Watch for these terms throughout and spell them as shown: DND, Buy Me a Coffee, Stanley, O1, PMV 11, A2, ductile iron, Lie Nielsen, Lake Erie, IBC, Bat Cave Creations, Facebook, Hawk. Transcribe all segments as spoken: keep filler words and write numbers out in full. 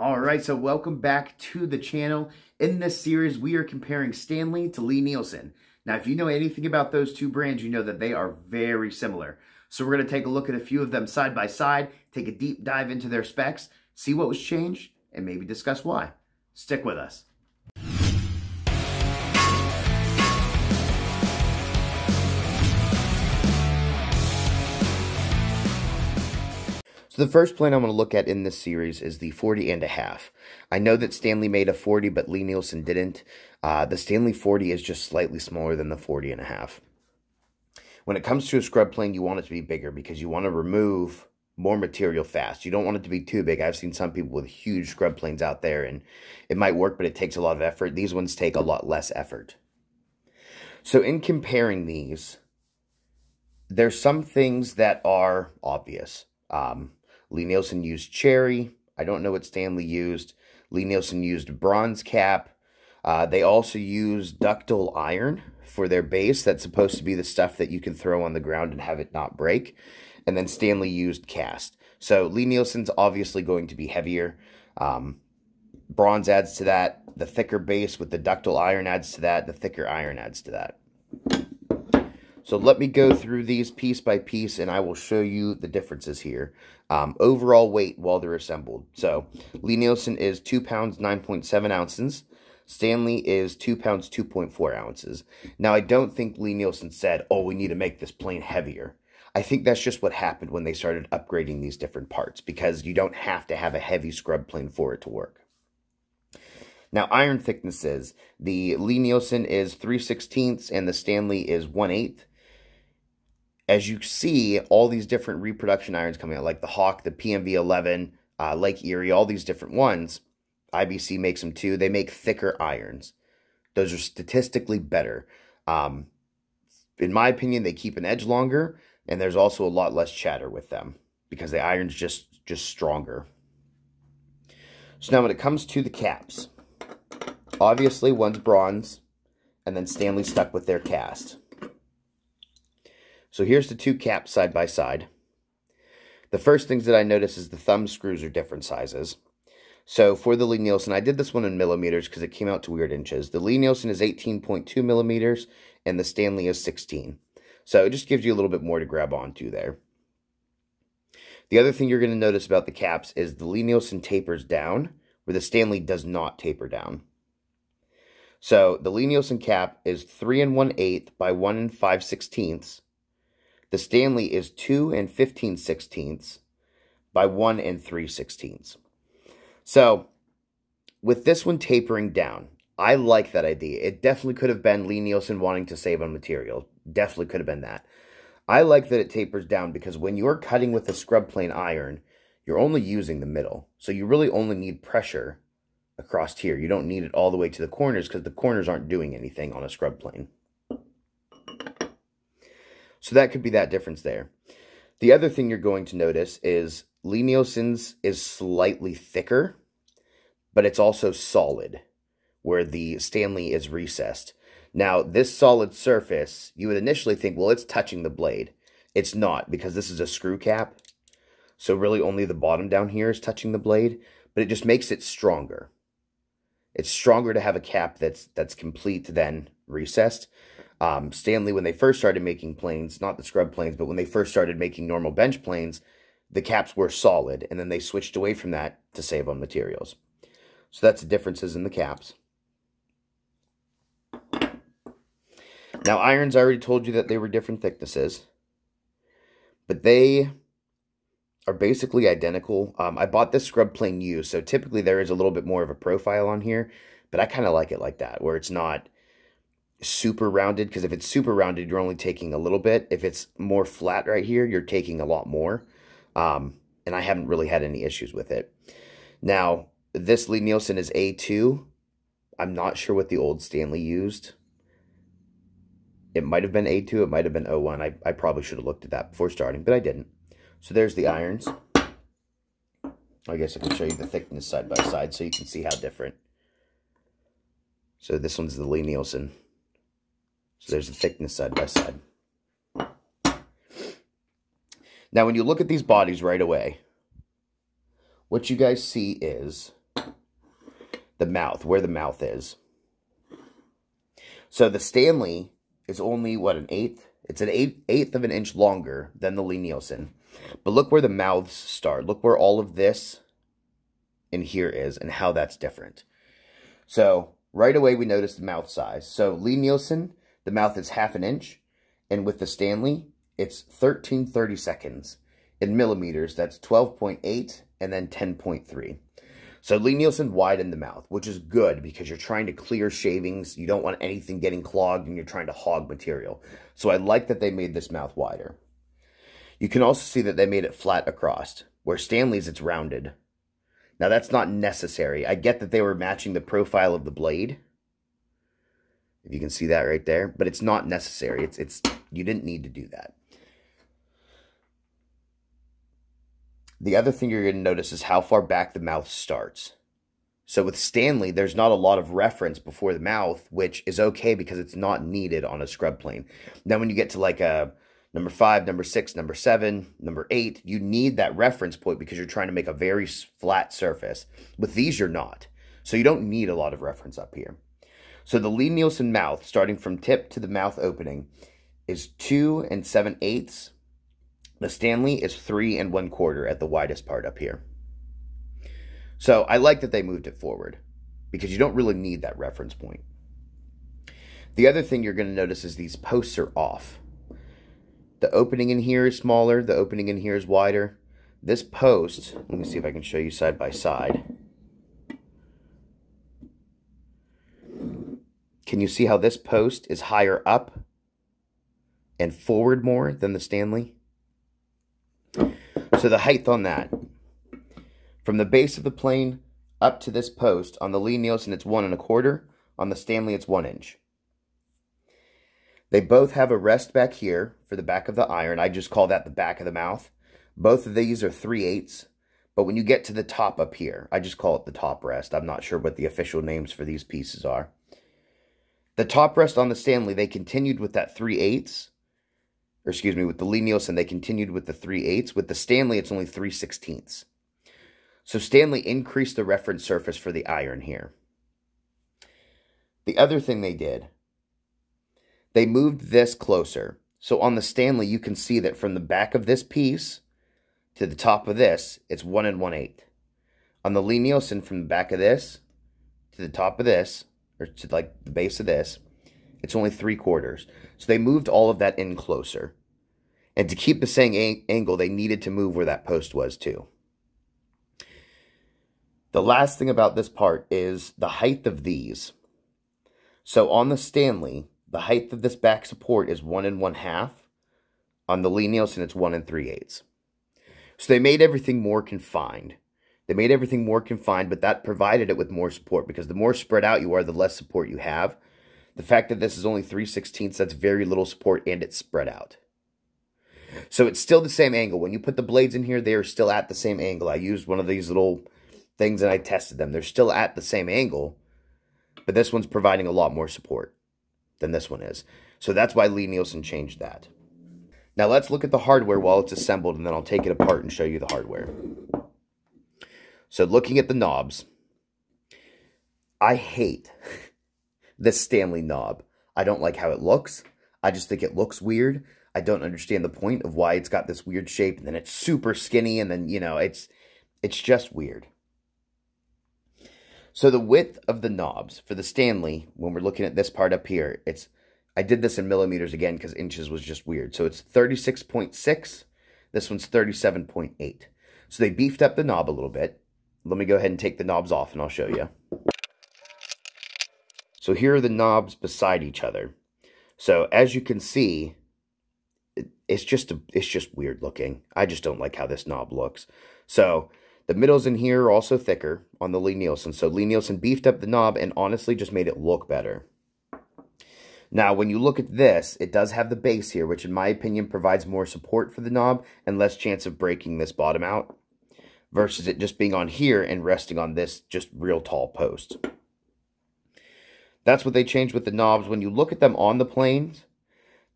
All right, so welcome back to the channel. In this series, we are comparing Stanley to Lie Nielsen. Now, if you know anything about those two brands, you know that they are very similar. So we're gonna take a look at a few of them side by side, take a deep dive into their specs, see what was changed, and maybe discuss why. Stick with us. The first plane I'm going to look at in this series is the forty and a half. I know that Stanley made a forty, but Lie Nielsen didn't. Uh, the Stanley forty is just slightly smaller than the forty and a half. When it comes to a scrub plane, you want it to be bigger because you want to remove more material fast. You don't want it to be too big. I've seen some people with huge scrub planes out there, and it might work, but it takes a lot of effort. These ones take a lot less effort. So in comparing these, there's some things that are obvious. Um... Lie Nielsen used cherry. I don't know what Stanley used. Lie Nielsen used bronze cap. Uh, they also used ductile iron for their base. That's supposed to be the stuff that you can throw on the ground and have it not break. And then Stanley used cast. So Lie Nielsen's obviously going to be heavier. Um, bronze adds to that. The thicker base with the ductile iron adds to that. The thicker iron adds to that. So let me go through these piece by piece, and I will show you the differences here. Um, overall weight while they're assembled. So Lie Nielsen is two pounds, nine point seven ounces. Stanley is two pounds, two point four ounces. Now, I don't think Lie Nielsen said, oh, we need to make this plane heavier. I think that's just what happened when they started upgrading these different parts, because you don't have to have a heavy scrub plane for it to work. Now, iron thicknesses. The Lie Nielsen is three sixteenths and the Stanley is one eighth. As you see, all these different reproduction irons coming out, like the Hawk, the P M V eleven, uh, Lake Erie, all these different ones. I B C makes them too. They make thicker irons. Those are statistically better. Um, in my opinion, they keep an edge longer, and there's also a lot less chatter with them because the iron's just, just stronger. So now when it comes to the caps, obviously, one's bronze, and then Stanley stuck with their cast. So here's the two caps side by side. The first things that I notice is the thumb screws are different sizes. So for the Lie Nielsen, I did this one in millimeters because it came out to weird inches. The Lie Nielsen is eighteen point two millimeters, and the Stanley is sixteen. So it just gives you a little bit more to grab onto there. The other thing you're going to notice about the caps is the Lie Nielsen tapers down, where the Stanley does not taper down. So the Lie Nielsen cap is three and one eighth by one and five sixteenths. The Stanley is two and fifteen sixteenths by one and three sixteenths. So with this one tapering down, I like that idea. It definitely could have been Lie Nielsen wanting to save on material. Definitely could have been that. I like that it tapers down because when you're cutting with a scrub plane iron, you're only using the middle. So you really only need pressure across here. You don't need it all the way to the corners because the corners aren't doing anything on a scrub plane. So that could be that difference there. The other thing you're going to notice is Lie Nielsen's is slightly thicker, but it's also solid, where the Stanley is recessed. Now, this solid surface, you would initially think, well, it's touching the blade. It's not, because this is a screw cap. So really only the bottom down here is touching the blade, but it just makes it stronger. It's stronger to have a cap that's that's complete than recessed. Um, Stanley, when they first started making planes, not the scrub planes, but when they first started making normal bench planes, the caps were solid, and then they switched away from that to save on materials. So that's the differences in the caps. Now, irons, I already told you that they were different thicknesses, but they are basically identical. Um, I bought this scrub plane used, so typically there is a little bit more of a profile on here, but I kind of like it like that, where it's not super rounded, because if it's super rounded, you're only taking a little bit. If it's more flat right here, you're taking a lot more, um, and I haven't really had any issues with it. Now, this Lie Nielsen is A two. I'm not sure what the old Stanley used. It might have been A two, it might have been O one. I, I probably should have looked at that before starting, but I didn't. So there's the irons. I guess I can show you the thickness side by side so you can see how different. So this one's the Lie Nielsen. So there's the thickness side by side. Now when you look at these bodies right away, what you guys see is the mouth, where the mouth is. So the Stanley is only, what, an eighth? It's an eighth, eighth of an inch longer than the Lie Nielsen. But look where the mouths start. Look where all of this in here is and how that's different. So right away we notice the mouth size. So Lie Nielsen, the mouth is half an inch. And with the Stanley, it's thirteen thirty-seconds. In millimeters, that's twelve point eight and then ten point three. So Lie Nielsen widened the mouth, which is good because you're trying to clear shavings. You don't want anything getting clogged and you're trying to hog material. So I like that they made this mouth wider. You can also see that they made it flat across, where Stanley's it's rounded. Now that's not necessary. I get that they were matching the profile of the blade. If you can see that right there, but it's not necessary. It's, it's, you didn't need to do that. The other thing you're going to notice is how far back the mouth starts. So with Stanley, there's not a lot of reference before the mouth, which is okay because it's not needed on a scrub plane. Now when you get to like a number five, number six, number seven, number eight, you need that reference point because you're trying to make a very flat surface. With these, you're not. So you don't need a lot of reference up here. So the Lie Nielsen mouth, starting from tip to the mouth opening, is two and seven eighths. The Stanley is three and one quarter at the widest part up here. So I like that they moved it forward because you don't really need that reference point. The other thing you're going to notice is these posts are off. The opening in here is smaller. The opening in here is wider. This post, let me see if I can show you side by side. Can you see how this post is higher up and forward more than the Stanley? So the height on that, from the base of the plane up to this post, on the Lie Nielsen it's one and a quarter, on the Stanley it's one inch. They both have a rest back here for the back of the iron. I just call that the back of the mouth. Both of these are three eighths, but when you get to the top up here, I just call it the top rest. I'm not sure what the official names for these pieces are. The top rest on the Stanley, they continued with that three eighths. Or excuse me, with the Lie Nielsen, they continued with the three eighths. With the Stanley, it's only three sixteenths. So Stanley increased the reference surface for the iron here. The other thing they did, they moved this closer. So on the Stanley, you can see that from the back of this piece to the top of this, it's one and one eighth. On the Lie Nielsen, from the back of this to the top of this, or to like the base of this, it's only three quarters. So they moved all of that in closer. And to keep the same angle, they needed to move where that post was too. The last thing about this part is the height of these. So on the Stanley, the height of this back support is one and one half. On the Lie Nielsen, it's one and three eighths. So they made everything more confined. They made everything more confined, but that provided it with more support because the more spread out you are, the less support you have. The fact that this is only three sixteenths, that's very little support, and it's spread out. So it's still the same angle. When you put the blades in here, they are still at the same angle. I used one of these little things and I tested them. They're still at the same angle, but this one's providing a lot more support than this one is. So that's why Lie Nielsen changed that. Now let's look at the hardware while it's assembled, and then I'll take it apart and show you the hardware. So looking at the knobs, I hate this Stanley knob. I don't like how it looks. I just think it looks weird. I don't understand the point of why it's got this weird shape, and then it's super skinny, and then, you know, it's it's just weird. So the width of the knobs for the Stanley, when we're looking at this part up here, it's, I did this in millimeters again because inches was just weird. So it's thirty-six point six. This one's thirty-seven point eight. So they beefed up the knob a little bit. Let me go ahead and take the knobs off and I'll show you. So here are the knobs beside each other. So as you can see, it, it's just a, it's just weird looking. I just don't like how this knob looks. So the middles in here are also thicker on the Lie Nielsen. So Lie Nielsen beefed up the knob and honestly just made it look better. Now when you look at this, it does have the base here, which in my opinion provides more support for the knob and less chance of breaking this bottom out versus it just being on here and resting on this just real tall post. That's what they changed with the knobs. When you look at them on the planes,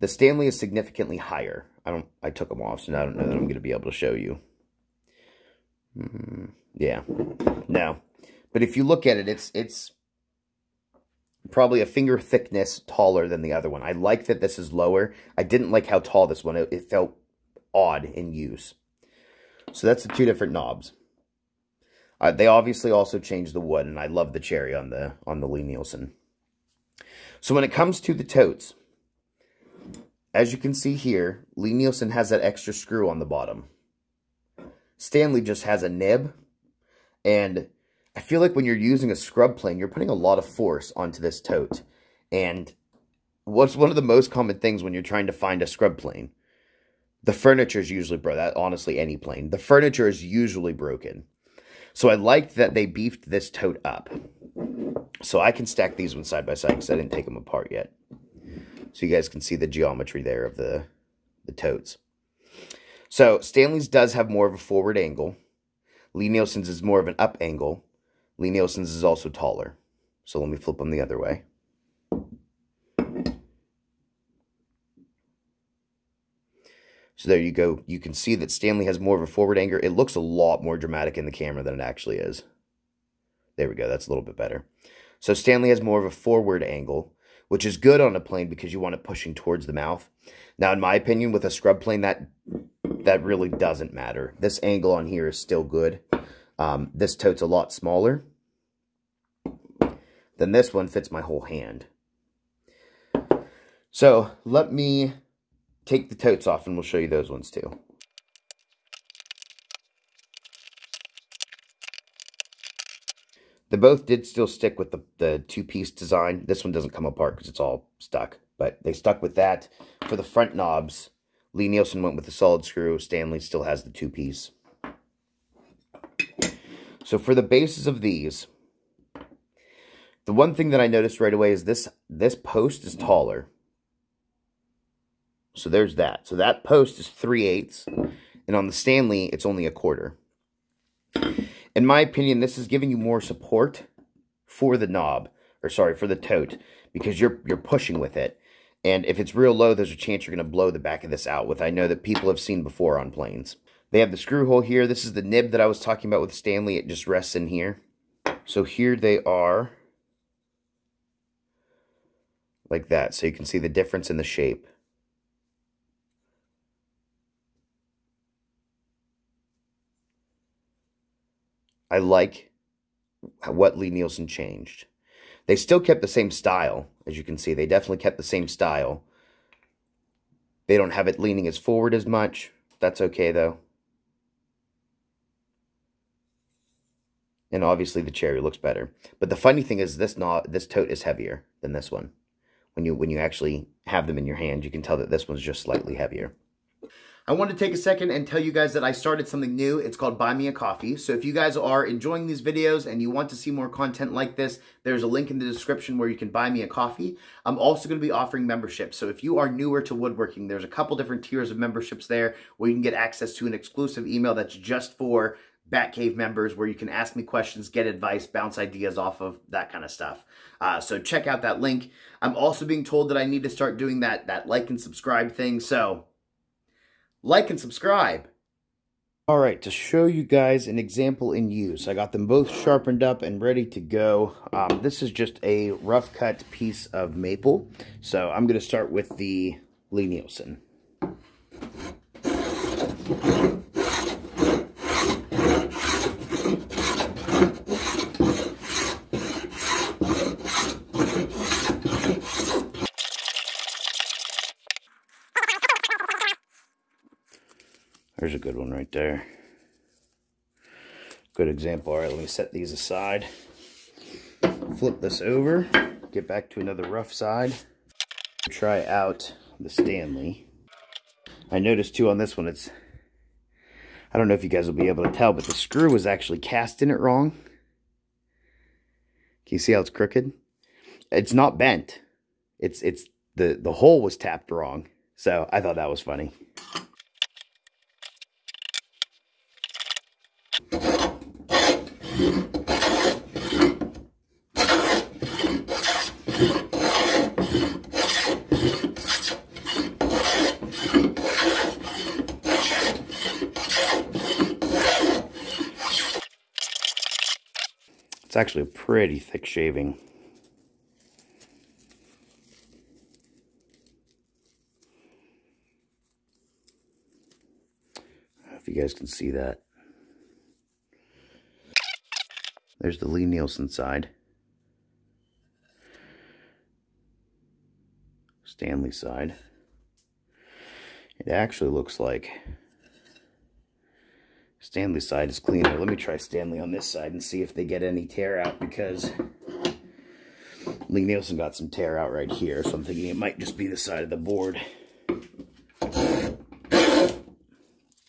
the Stanley is significantly higher. I don't. I took them off, so now I don't know that I'm going to be able to show you. Mm, yeah. No. But if you look at it, it's it's probably a finger thickness taller than the other one. I like that this is lower. I didn't like how tall this one. It, it felt odd in use. So that's the two different knobs. Uh, they obviously also changed the wood, and I love the cherry on the on the Lie Nielsen. So when it comes to the totes, as you can see here, Lie Nielsen has that extra screw on the bottom. Stanley just has a nib, and I feel like when you're using a scrub plane, you're putting a lot of force onto this tote. And what's one of the most common things when you're trying to find a scrub plane? The furniture is usually broken. That, honestly, any plane. The furniture is usually broken. So I liked that they beefed this tote up. So I can stack these ones side by side because I didn't take them apart yet. So you guys can see the geometry there of the, the totes. So Stanley's does have more of a forward angle. Lie Nielsen's is more of an up angle. Lie Nielsen's is also taller. So let me flip them the other way. So there you go. You can see that Stanley has more of a forward angle. It looks a lot more dramatic in the camera than it actually is. There we go. That's a little bit better. So Stanley has more of a forward angle, which is good on a plane because you want it pushing towards the mouth. Now, in my opinion, with a scrub plane, that that really doesn't matter. This angle on here is still good. Um, this tote's a lot smaller. Then this one fits my whole hand. So let me take the totes off, and we'll show you those ones too. They both did still stick with the, the two-piece design. This one doesn't come apart because it's all stuck, but they stuck with that. For the front knobs, Lie Nielsen went with the solid screw. Stanley still has the two-piece. So for the bases of these, the one thing that I noticed right away is this, this post is taller. So there's that. So that post is three eighths, and on the Stanley, it's only a quarter. In my opinion, this is giving you more support for the knob, or sorry, for the tote, because you're you're pushing with it. And if it's real low, there's a chance you're going to blow the back of this out, with I know that people have seen before on planes. They have the screw hole here. This is the nib that I was talking about with Stanley. It just rests in here. So here they are, like that. So you can see the difference in the shape. I like what Lie Nielsen changed. They still kept the same style, as you can see. They definitely kept the same style. They don't have it leaning as forward as much. That's okay, though. And obviously, the cherry looks better. But the funny thing is, this knot, this tote is heavier than this one. When you, when you actually have them in your hand, you can tell that this one's just slightly heavier. I want to take a second and tell you guys that I started something new. It's called Buy Me a Coffee. So if you guys are enjoying these videos and you want to see more content like this, there's a link in the description where you can buy me a coffee. I'm also going to be offering memberships. So if you are newer to woodworking, there's a couple different tiers of memberships there where you can get access to an exclusive email that's just for Bat Cave members, where you can ask me questions, get advice, bounce ideas off of, that kind of stuff. Uh, so check out that link. I'm also being told that I need to start doing that, that like and subscribe thing. So like and subscribe. All right, to show you guys an example in use, I got them both sharpened up and ready to go. Um, this is just a rough cut piece of maple. So I'm going to start with the Lie Nielsen. There's a good one right there. Good example. All right, let me set these aside. Flip this over. Get back to another rough side. Try out the Stanley. I noticed too on this one, it's, I don't know if you guys will be able to tell, but the screw was actually cast in it wrong. Can you see how it's crooked? It's not bent. It's, it's the, the hole was tapped wrong. So I thought that was funny. It's actually a pretty thick shaving. I don't know if you guys can see that. There's the Lie Nielsen side. Stanley side. It actually looks like Stanley's side is cleaner. Let me try Stanley on this side and see if they get any tear out, because Lie Nielsen got some tear out right here. So I'm thinking it might just be the side of the board.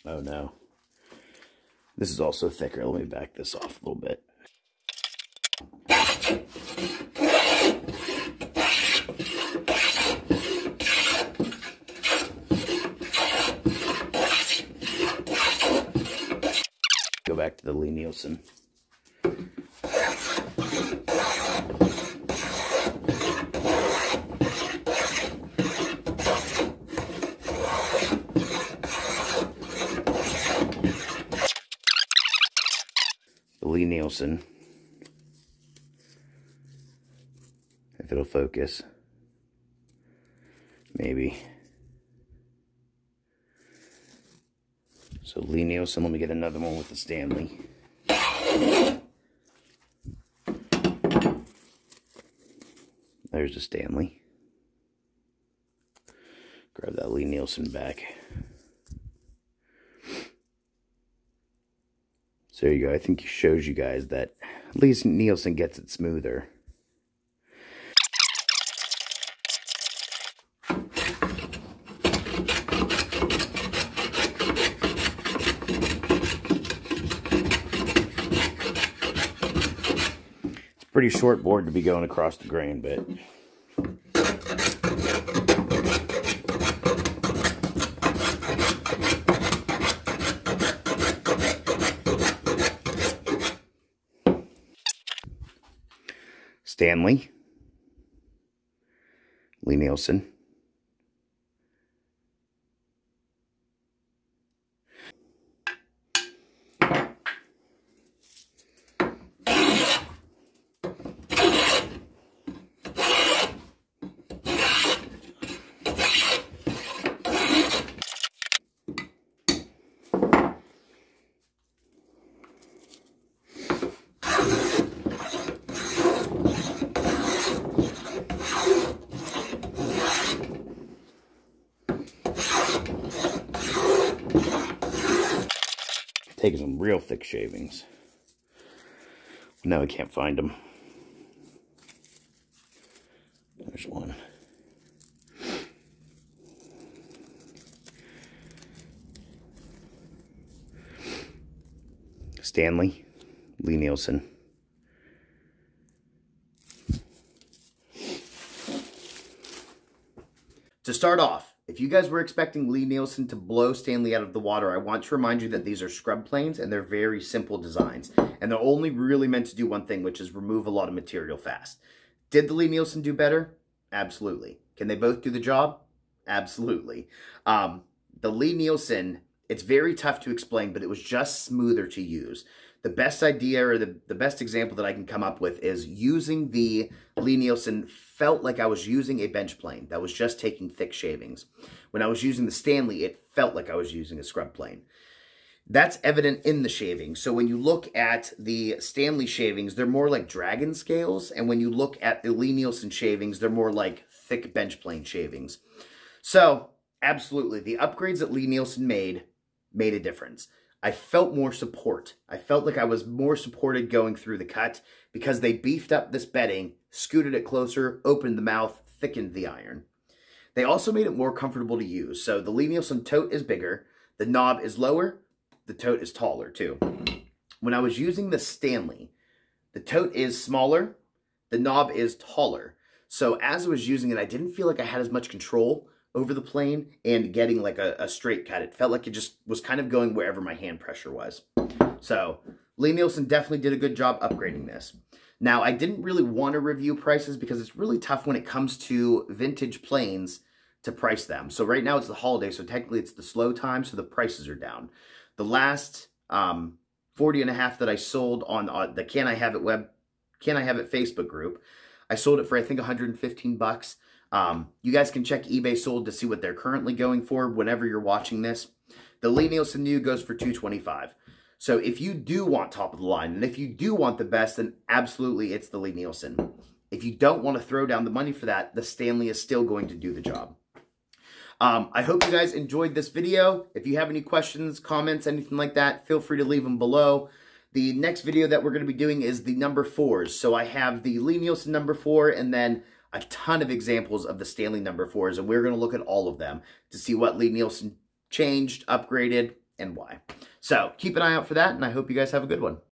Oh no. This is also thicker. Let me back this off a little bit. Go back to the Lie Nielsen. Lie Nielsen, if it'll focus, maybe. So Lie Nielsen, let me get another one with the Stanley. There's the Stanley. Grab that Lie Nielsen back. There you go. I think it shows you guys that at least Nielsen gets it smoother. It's a pretty short board to be going across the grain, but Stanley, Lie Nielsen. Taking some real thick shavings. No, I can't find them. There's one. Stanley, Lie Nielsen. To start off, if you guys were expecting Lie Nielsen to blow Stanley out of the water, I want to remind you that these are scrub planes and they're very simple designs. And they're only really meant to do one thing, which is remove a lot of material fast. Did the Lie Nielsen do better? Absolutely. Can they both do the job? Absolutely. Um, the Lie Nielsen, it's very tough to explain, but it was just smoother to use. The best idea or the, the best example that I can come up with is using the Lie Nielsen felt like I was using a bench plane that was just taking thick shavings. When I was using the Stanley, it felt like I was using a scrub plane. That's evident in the shavings. So when you look at the Stanley shavings, they're more like dragon scales. And when you look at the Lie Nielsen shavings, they're more like thick bench plane shavings. So absolutely, the upgrades that Lie Nielsen made made a difference. I felt more support. I felt like I was more supported going through the cut because they beefed up this bedding, scooted it closer, opened the mouth, thickened the iron. They also made it more comfortable to use. So the Lie Nielsen tote is bigger, the knob is lower, the tote is taller too. When I was using the Stanley, the tote is smaller, the knob is taller. So as I was using it, I didn't feel like I had as much control over the plane and getting like a, a straight cut. It felt like it just was kind of going wherever my hand pressure was. So Lie Nielsen definitely did a good job upgrading this. Now, I didn't really want to review prices because it's really tough when it comes to vintage planes to price them. So right now it's the holiday, so technically it's the slow time, so the prices are down. The last um, forty and a half that I sold on uh, the Can I Have It web Can I Have It Facebook group. I sold it for, I think, one hundred fifteen bucks. Um, you guys can check eBay sold to see what they're currently going for whenever you're watching this. The Lie Nielsen new goes for two twenty-five. So if you do want top of the line, and if you do want the best, then absolutely it's the Lie Nielsen. If you don't want to throw down the money for that, the Stanley is still going to do the job. Um, I hope you guys enjoyed this video. If you have any questions, comments, anything like that, feel free to leave them below. The next video that we're going to be doing is the number fours. So I have the Lie Nielsen number four and then a ton of examples of the Stanley number fours. And we're going to look at all of them to see what Lie Nielsen changed, upgraded, and why. So keep an eye out for that, and I hope you guys have a good one.